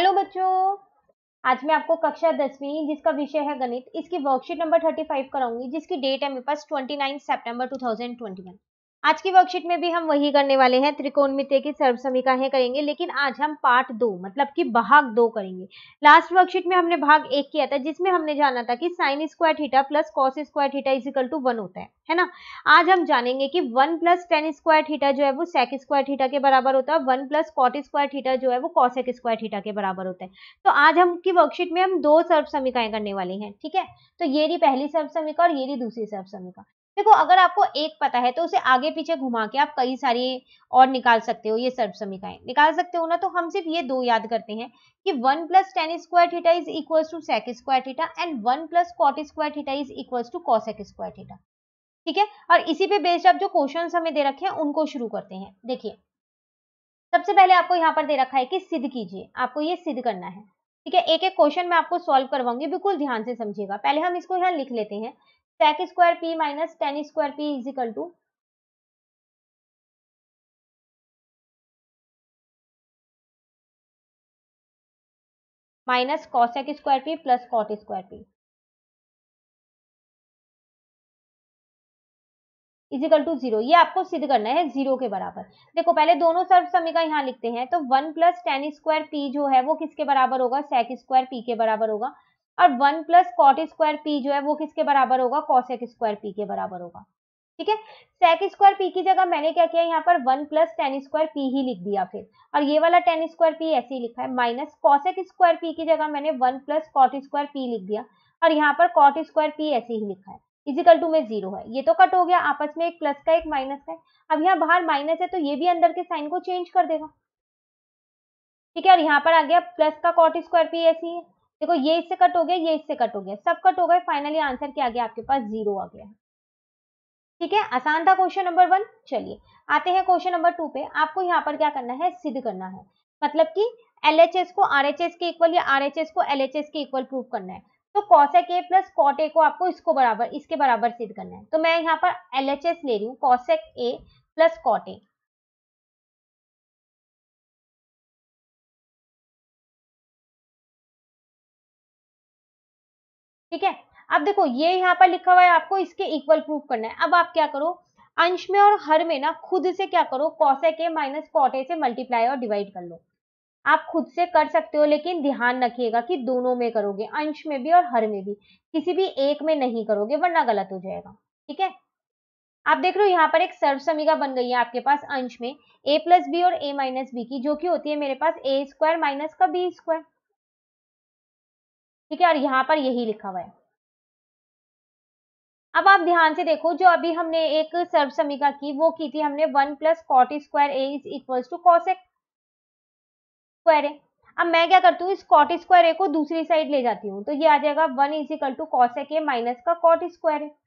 Hello बच्चों, आज मैं आपको कक्षा 10वीं जिसका विषय है गणित, इसकी वर्कशीट नंबर 35 कराऊंगी जिसकी डेट है मेरे पास 29 सितंबर 2021। आज की वर्कशीट में भी हम वही करने वाले हैं, त्रिकोणमितीय की सर्वसमीकरण करेंगे, लेकिन आज हम पार्ट 2 मतलब कि भाग 2 करेंगे। लास्ट वर्कशीट में हमने भाग 1 किया था जिसमें हमने जाना था कि sign square theta plus cos square theta is equal to 1 होता है ना। आज हम जानेंगे कि 1 प्लस टेन स्क्वायर थीटा जो है वो सेक स्क्वायर थीटा के बराबर होता है, 1 प्लस कॉट स्क्वायर थीटा जो है वो कॉसेक स्क्वायर थीटा के बराबर होता है। तो आज हम की वर्कशीट में हम 2 सर्वसमीकरण करने वाले हैं, ठीक है। तो ये रही पहली सर्वसमीकरण और ये रही दूसरी सर्वसमीकरण। देखो, अगर आपको एक पता है तो उसे आगे पीछे घुमा के आप कई सारी और निकाल सकते हो, ये सर्वसमीकरण निकाल सकते हो ना। तो हम सिर्फ ये 2 याद करते हैं कि 1 plus tan square theta is equal to sec square theta and 1 plus cot square theta is equal to cosec square theta, ठीक है। और इसी पे बेस्ड आप जो क्वेश्चन हमें दे रखे हैं उनको शुरू करते हैं। देखिए, सबसे पहले आपको यहाँ पर दे रखा है कि सिद्ध कीजिए, आपको ये सिद्ध करना है, ठीक है। एक एक क्वेश्चन मैं आपको सॉल्व करवाऊंगी, बिल्कुल ध्यान से समझिएगा। पहले हम इसको यहाँ लिख लेते हैं, sec square p minus tan square p is equal to minus cosec square p plus cot square p is equal to 0। ये आपको सिद्ध करना है 0 के बराबर। देखो, पहले दोनों सर्वसमीकरण यहाँ लिखते हैं। तो 1 plus tan square p जो है वो किसके बराबर होगा? sec square p के बराबर होगा। और 1 प्लस कॉट स्क्वायर पी जो है वो किसके बराबर होगा? कॉसेक स्क्वायर पी के बराबर होगा, ठीक है। सेक स्क्वायर पी की जगह मैंने क्या किया, यहाँ पर 1 प्लस टेन स्क्वायर पी ही लिख दिया फिर, और ये वाला टेन स्क्वायर पी ऐसे ही लिखा है। माइनस कॉसेक स्क्वायर पी की जगह मैंने 1 प्लस कॉट स्क्वायर पी लिख दिया, और यहाँ पर कॉट स्क्वायर पी ऐसे ही लिखा है। इजिकल टू में 0 है, ये तो कट हो गया, आपस में एक प्लस का एक माइनस का है। अब यहाँ बाहर माइनस है तो ये भी अंदर के साइन को चेंज कर देगा, ठीक है। और यहाँ पर आ गया प्लस का कॉट स्क्वायर पी ऐसे ही है। देखो, ये इससे कट हो गया, ये इससे कट हो गया, सब कट हो गए। फाइनली आंसर क्या आ गया आपके पास? 0 आ गया, ठीक है। आसान था क्वेश्चन नंबर 1। चलिए आते हैं क्वेश्चन नंबर 2 पे। आपको यहाँ पर क्या करना है? सिद्ध करना है, मतलब कि LHS को RHS के इक्वल या RHS को LHS के इक्वल प्रूव करना है। तो cosec A plus cot A को आपको इसके बराबर सिद्ध करना है। तो मैं यहाँ पर LHS ले रही हूँ, cosec A plus cot A, ठीक है। अब देखो, ये यहाँ पर लिखा हुआ है, आपको इसके इक्वल प्रूफ करना है। अब आप क्या करो, अंश में और हर में ना खुद से क्या करो, cosec A minus cot A से मल्टीप्लाई और डिवाइड कर लो। आप खुद से कर सकते हो, लेकिन ध्यान रखिएगा कि दोनों में करोगे, अंश में भी और हर में भी, किसी भी एक में नहीं करोगे वरना गलत हो जाएगा, ठीक है। आप देख रहे हो यहाँ पर एक सर्वसमीकरण बन गई है आपके पास अंश में ए प्लस बी और ए माइनस बी की, जो की होती है मेरे पास ए स्क्वायर माइनस का बी स्क्वायर, ठीक है। और यहाँ पर यही लिखा हुआ है। अब आप ध्यान से देखो, जो अभी हमने एक सर्वसमीकरण की थी हमने 1 plus cot square A is equal to cosec square A. अब मैं क्या करती हूँ, इस कॉट स्क्वायर ए को दूसरी साइड ले जाती हूँ, तो ये आ जाएगा 1 is equal to cosec A minus का कॉट स्क्वायर ए, ठीक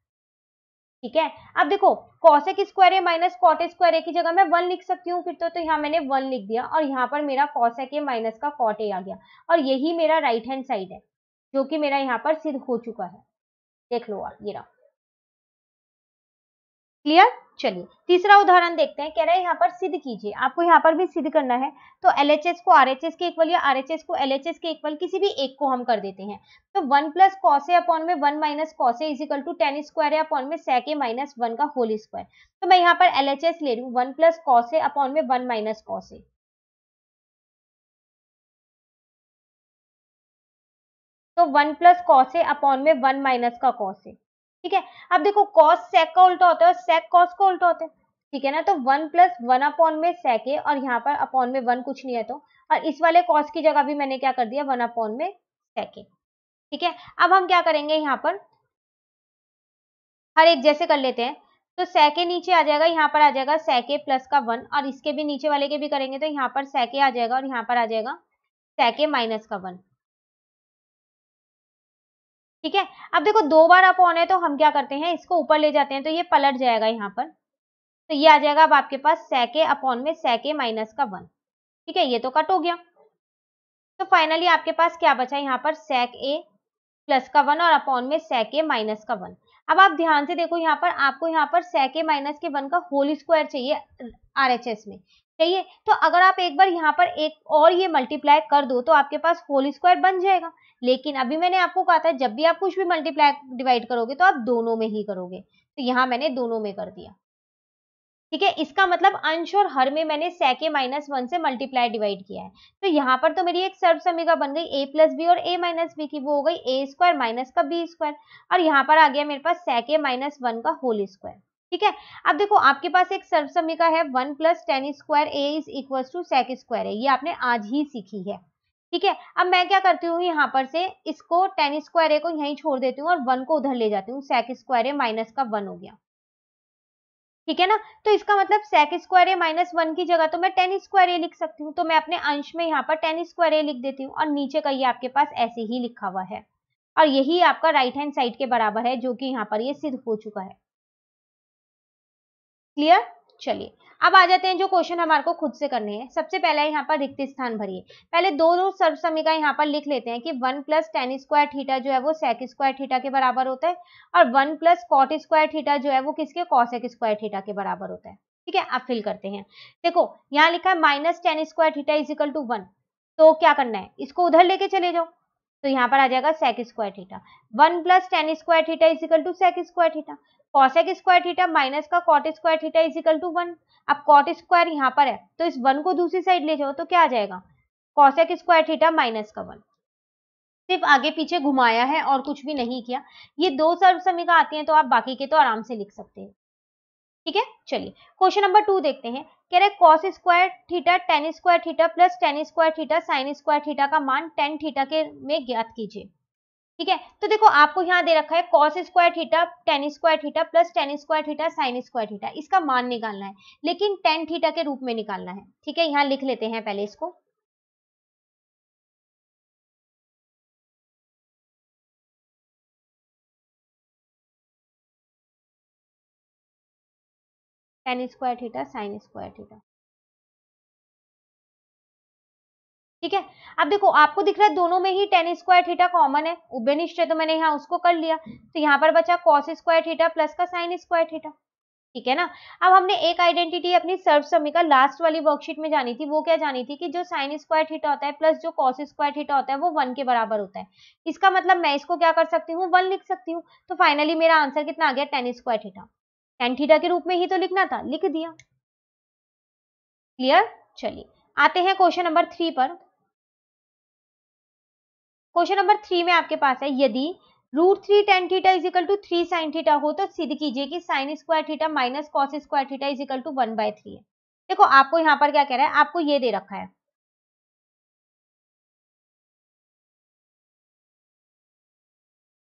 है। अब देखो, cosec square A minus cot square A की जगह मैं 1 लिख सकती हूँ फिर तो यहाँ मैंने 1 लिख दिया, और यहाँ पर मेरा कॉसेक ए माइनस का कॉट ए आ गया, और यही मेरा राइट हैंड साइड है जो कि मेरा यहाँ पर सिद्ध हो चुका है। देख लो आप, ये रहा, क्लियर। चलिए तीसरा उदाहरण देखते हैं। कह रहा है यहाँ पर सिद्ध कीजिए, आपको यहाँ पर भी सिद्ध करना है। तो LHS को RHS के इक्वल या RHS को LHS के इक्वल किसी भी एक को हम कर देते हैं। तो 1 प्लस कॉस ए अपॉन में 1 minus cos A is equal to tan square A upon में सेक ए माइनस 1 का होल स्क्वायर। तो मैं यहाँ पर LHS ले रही हूँ, 1 प्लस कॉस ए अपॉन में 1 माइनस कॉस ए, तो 1 प्लस कॉस ए अपॉन में 1 माइनस का कॉस ए, ठीक है। अब देखो, कॉस सेक का उल्टा होता है और सेक कॉस का उल्टा होता है, ठीक है ना। तो 1 प्लस 1 अपॉन में सेक ए, और यहाँ पर अपॉन में 1 कुछ नहीं है तो, और इस वाले कॉस की जगह भी मैंने क्या कर दिया, 1 अपॉन में सेक ए, ठीक है। अब हम क्या करेंगे, यहाँ पर हर एक जैसे कर लेते हैं। तो सेक ए नीचे आ जाएगा, यहाँ पर आ जाएगा सेक ए प्लस का 1, और इसके भी नीचे वाले के भी करेंगे तो यहाँ पर सेक ए आ जाएगा, और यहाँ पर आ जाएगा सेक ए माइनस का 1, ठीक है। अब देखो, 2 बार अपॉन है तो हम क्या करते हैं, इसको ऊपर ले जाते हैं तो ये पलट जाएगा यहाँ पर, तो ये आ जाएगा अब आपके पास सेक ए अपॉन में सेक ए माइनस का 1, ठीक है। ये तो कट हो गया, तो फाइनली आपके पास क्या बचा यहाँ पर, सेक ए प्लस का 1 और अपॉन में सेक ए माइनस का 1। अब आप ध्यान से देखो, यहाँ पर आपको यहाँ पर सेक ए माइनस के 1 का होल स्क्वायर चाहिए RHS में, चाहिए। तो अगर आप एक बार यहाँ पर एक और ये मल्टीप्लाई कर दो तो आपके पास होल स्क्वायर बन जाएगा। लेकिन अभी मैंने आपको कहा था जब भी आप कुछ भी मल्टीप्लाई डिवाइड करोगे तो आप दोनों में ही करोगे, तो यहाँ मैंने दोनों में कर दिया। ठीक है, इसका मतलब अंश और हर में मैंने sec a माइनस 1 से मल्टीप्लाई डिवाइड किया है। तो यहाँ पर तो मेरी एक सर्व समीकरण बन गई a प्लस बी और a माइनस बी की, वो हो गई ए स्क्वायर माइनस का बी स्क्वायर, और यहाँ पर आ गया मेरे पास sec a माइनस 1 का होल स्क्वायर। ठीक है, अब देखो आपके पास एक सर्व समीकरण है 1 plus tan square a is equal to sec square है, ये आपने आज ही सीखी है। ठीक है, अब मैं क्या करती हूँ यहाँ पर से इसको टेन स्क्वायर a को यहीं छोड़ देती हूँ और 1 को उधर ले जाती हूँ, sec स्क्वायर a माइनस का 1 हो गया। ठीक है ना, तो इसका मतलब sec स्क्वायर a माइनस 1 की जगह तो मैं tan स्क्वायर a लिख सकती हूँ, तो मैं अपने अंश में यहाँ पर tan स्क्वायर a लिख देती हूँ और नीचे का ये आपके पास ऐसे ही लिखा हुआ है, और यही आपका राइट हैंड साइड के बराबर है, जो कि यहाँ पर ये सिद्ध हो चुका है। क्लियर। चलिए अब आ जाते हैं जो क्वेश्चन हमारे को खुद से करने हैं। सबसे पहला है यहाँ पर रिक्त स्थान भरिए। पहले दो सर्व समीकरण यहाँ पर लिख लेते हैं कि 1 प्लस टेन स्क्वायर थीटा जो है वो sec स्क्वायर थीटा के बराबर होता है, और 1 प्लस cot स्क्वायर थीटा जो है वो किसके cosec स्क्वायर थीटा के बराबर होता है। ठीक है, अब फिल करते हैं। देखो यहाँ लिखा है minus tan square theta is equal to 1, तो क्या करना है इसको उधर लेके चले जाओ, तो यहाँ पर आ जाएगा sec square theta. 1 plus tan square theta is equal to sec square theta, cosec square theta minus का cot square theta is equal to 1। अब कॉट स्क्वायर यहाँ पर है तो इस 1 को दूसरी साइड ले जाओ, तो क्या आ जाएगा कॉसेक स्क्वायर थीटा माइनस का 1। सिर्फ आगे पीछे घुमाया है और कुछ भी नहीं किया। ये दो सर्व समीकरण आती हैं तो आप बाकी के तो आराम से लिख सकते हैं। ठीक है, चलिए क्वेश्चन नंबर 2 देखते हैं। कह रहे cos square theta tan square theta plus tan square theta sign square theta का मान टेन थीटा के में ज्ञात कीजिए। ठीक है, तो देखो आपको यहाँ दे रखा है cos square theta tan square theta plus tan square theta sign square theta, इसका मान निकालना है लेकिन टेन थीटा के रूप में निकालना है। ठीक है, यहाँ लिख लेते हैं पहले इसको। Tan square theta sign square theta. ठीक है, अब देखो आपको दिख रहा है दोनों में ही टेन स्क्वायर थीटा कॉमन है, उभयनिष्ठ है तो मैंने यहाँ उसको कर लिया, तो यहाँ पर बचा कॉस स्क्वायर थीटा प्लस का साइन स्क्वायर थीटा। ठीक है ना, अब हमने एक आइडेंटिटी अपनी सर्व समीकरण लास्ट वाली वर्कशीट में जानी थी, वो क्या जानी थी कि जो साइन स्क्वायर थीटा होता है प्लस जो कॉस स्क्वायर थीटा होता है वो 1 के बराबर होता है। इसका मतलब मैं इसको क्या कर सकती हूँ 1 लिख सकती हूँ। तो फाइनली मेरा आंसर कितना आ गया tan square theta, tan theta के रूप में ही तो लिखना था, लिख दिया। क्लियर। चलिए आते हैं क्वेश्चन नंबर 3 पर। क्वेश्चन नंबर 3 में आपके पास है यदि root 3 tan theta is equal to 3 sine theta हो तो सिद्ध कीजिए कि sign square theta minus cos square theta is equal to 1/3 है। देखो आपको यहाँ पर क्या कह रहा है, आपको ये दे रखा है।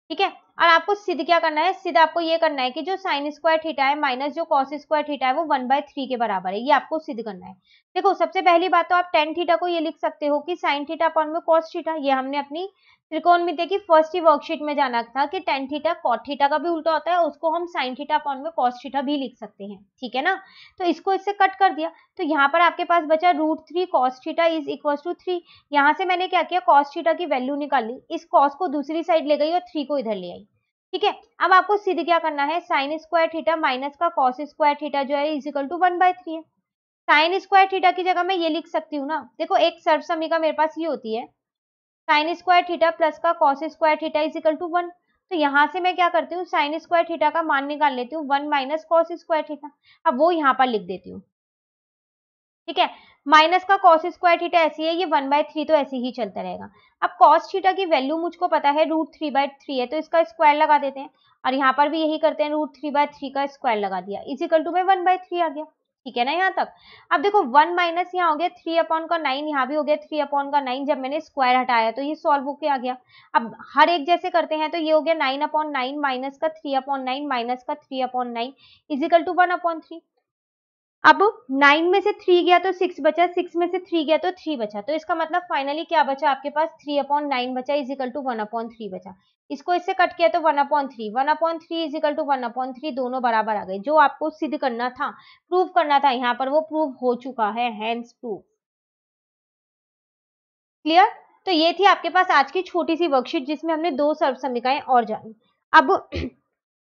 ठीक है, और आपको सिद्ध क्या करना है, सिद्ध आपको ये करना है कि जो साइन स्क्वायर थीटा है माइनस जो कॉस स्क्वायर थीटा है वो 1/3 के बराबर है, ये आपको सिद्ध करना है। देखो सबसे पहली बात तो आप टेन थीटा को ये लिख सकते हो कि साइन थीटा अपॉन में कॉस थीटा, ये हमने अपनी त्रिकोणमिति की फर्स्ट ही वर्कशीट में जाना था कि टेन थीटा कॉट थीटा का भी उल्टा होता है, उसको हम साइन थीटा अपॉन में कॉस थीटा भी लिख सकते हैं। ठीक है ना, तो इसको इससे कट कर दिया, तो यहाँ पर आपके पास बचा root 3 cos theta is equal to 3। यहाँ से मैंने क्या किया कॉस थीटा की वैल्यू निकाल ली, इस कॉस को दूसरी साइड ले गई और 3 को इधर ले आई। ठीक है, अब आपको सीधे क्या करना है साइन स्क्वायर थीटा माइनस का कॉस स्क्वायर थीटा जो है इज इक्वल टू 1/3 है। साइन स्क्वायर थीटा की जगह मैं ये लिख सकती हूँ ना, देखो एक सर्व समीकरण मेरे पास ये होती है साइन स्क्वायर थीटा प्लस का cos square theta is equal to 1, तो यहाँ से मैं क्या करती हूँ साइन स्क्वायर थीटा का मान निकाल लेती हूँ 1 माइनस कॉस स्क्वायर थीटा, अब वो यहाँ पर लिख देती हूँ। ठीक है, माइनस का कॉस स्क्वायर थीटा ऐसी है, ये 1/3 तो ऐसे ही चलता रहेगा। अब कॉस थीटा की वैल्यू मुझको पता है रूट 3/3 है, तो इसका स्क्वायर लगा देते हैं, और यहाँ पर भी यही करते हैं रूट 3/3 का स्क्वायर लगा दिया, इज इक्वल टू में 1/3 आ गया। ठीक है ना, यहाँ तक अब देखो 1 माइनस यहाँ हो गया 3/9, यहाँ भी हो गया 3/9, जब मैंने स्क्वायर हटाया तो ये सॉल्व होके आ गया। अब हर एक जैसे करते हैं तो ये हो गया 9/9 माइनस का 3/9 माइनस का 3/9 इज इक्वल टू 1/3। अब 9 में से 3 गया तो 6 बचा, 6 में से 3 गया तो 3 बचा, तो इसका मतलब फाइनली क्या बचा आपके पास 3/9 बचा इज इक्वल टू 1/3 बचा। इसको इससे कट किया तो 1/3 इज इक्वल टू 1/3, दोनों बराबर आ गए। जो आपको सिद्ध करना था प्रूव करना था यहाँ पर वो प्रूव हो चुका है, हैंस प्रूव। क्लियर, तो ये थी आपके पास आज की छोटी सी वर्कशीट जिसमें हमने दो सर्व समीकरण और जानी। अब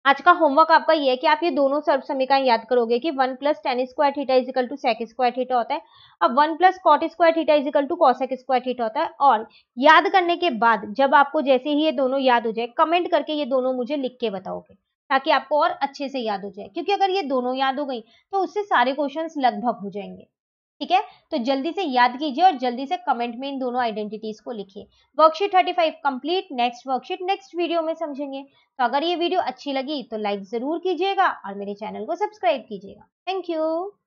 आज का होमवर्क आपका ये है कि आप ये दोनों सर्व समीकरण याद करोगे कि 1 + tan² θ = sec² θ होता है। अब 1 + cot² θ = cosec² θ होता है। और याद करने के बाद जब आपको जैसे ही ये दोनों याद हो जाए कमेंट करके ये दोनों मुझे लिख के बताओगे ताकि आपको और अच्छे से याद हो जाए, क्योंकि अगर ये दोनों याद हो गई तो उससे सारे क्वेश्चंस लगभग हो जाएंगे। ठीक है, तो जल्दी से याद कीजिए और जल्दी से कमेंट में इन दोनों आइडेंटिटीज को लिखिए। Worksheet 35 complete. Next worksheet next video में समझेंगे। तो अगर ये वीडियो अच्छी लगी तो लाइक जरूर कीजिएगा और मेरे चैनल को सब्सक्राइब कीजिएगा। Thank you.